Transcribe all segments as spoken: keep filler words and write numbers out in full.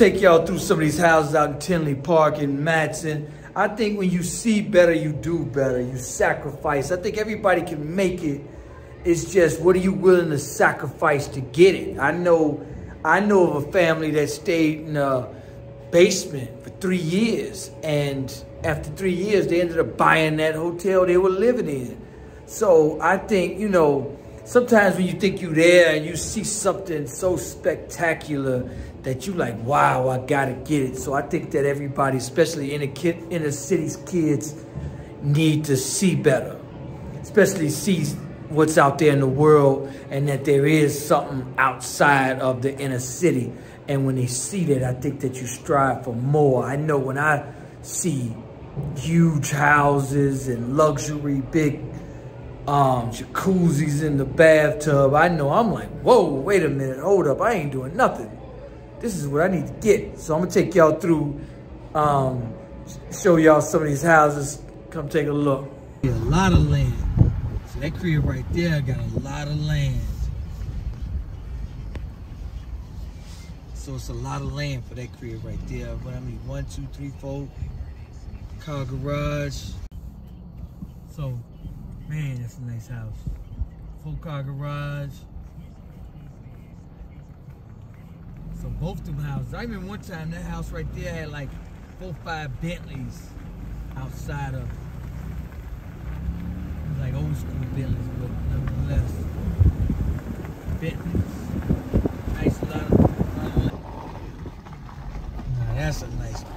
take y'all through some of these houses out in Tinley Park and Madison. I think when you see better, you do better. You sacrifice. I think everybody can make it. It's just, what are you willing to sacrifice to get it? I know, I know of a family that stayed in a basement for three years. And after three years, they ended up buying that hotel they were living in. So I think, you know, sometimes when you think you're there and you see something so spectacular that you like, wow, I gotta get it. So I think that everybody, especially inner, kid, inner cities kids, need to see better, especially see what's out there in the world and that there is something outside of the inner city. And when they see that, I think that you strive for more. I know when I see huge houses and luxury, big Um, jacuzzis in the bathtub, I know I'm like, whoa, wait a minute, hold up, I ain't doing nothing. This is what I need to get. So I'm gonna take y'all through, um, show y'all some of these houses. Come take a look. A lot of land. So that crib right there got a lot of land. So it's a lot of land for that crib right there. But I mean, one, two, three, four, car garage. So, man, that's a nice house. Full car garage. So both of them houses. I remember one time that house right there had like four, five Bentleys outside of it. It was like old school Bentleys, but nevertheless, Bentleys. Nice lot of. Now that's a nice one.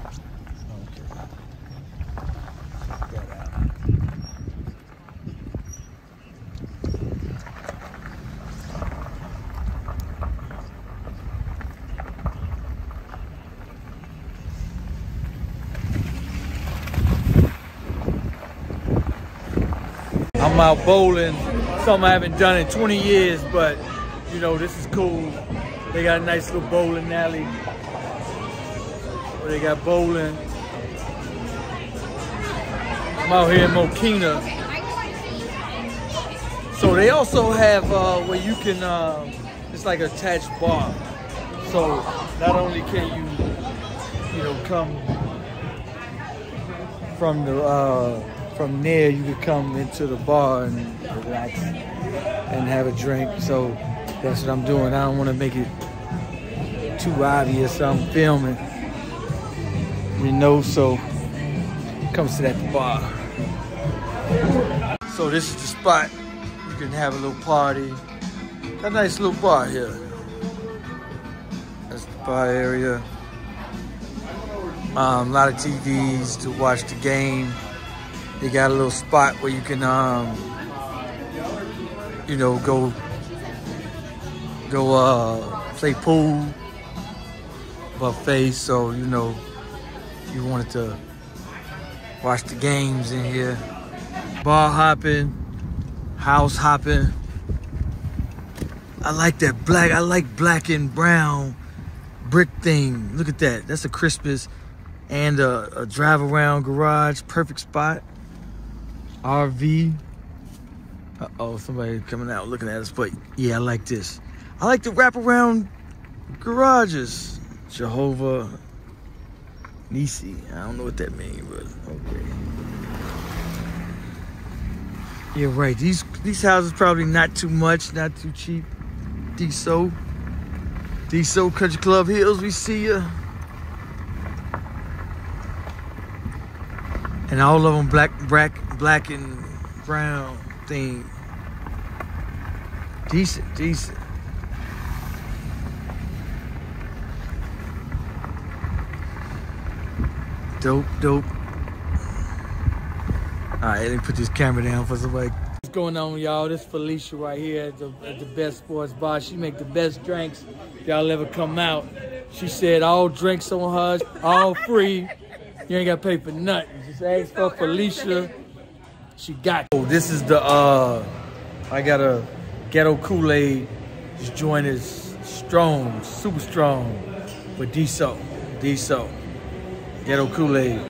I'm out bowling, something I haven't done in twenty years, but you know, this is cool. They got a nice little bowling alley where they got bowling. I'm out here in Mokina. So they also have uh, where you can, uh, it's like an attached bar. So not only can you, you know, come from the, uh, from there, you could come into the bar and relax and have a drink. So that's what I'm doing. I don't want to make it too obvious I'm filming, you know, so it comes to that bar. So this is the spot. You can have a little party. Got a nice little bar here. That's the bar area. Um, a lot of T Vs to watch the game. They got a little spot where you can, um, you know, go, go uh, play pool, buffet. So, you know, if you wanted to watch the games in here. Bar hopping, house hopping. I like that black. I like black and brown brick thing. Look at that. That's a Christmas and a, a drive around garage. Perfect spot. R V. Uh-oh, somebody coming out looking at us. But yeah, I like this. I like the wraparound garages. Jehovah Nisi. I don't know what that means, but okay. Yeah, right. These these houses probably not too much, not too cheap. D S O. D S O Country Club Hills, we see ya. And all of them black, black, black and brown thing. Decent, decent. Dope, dope. All right, let me put this camera down for somebody. What's going on, y'all? This is Felicia right here at the, at the Best Sports Bar. She make the best drinks y'all ever come out. She said all drinks on her, all free. You ain't got to pay for nothing. Just ask for Felicia. She got you. Oh, this is the, uh, I got a ghetto Kool-Aid. This joint is strong, super strong. With D S O. D S O. Ghetto Kool-Aid.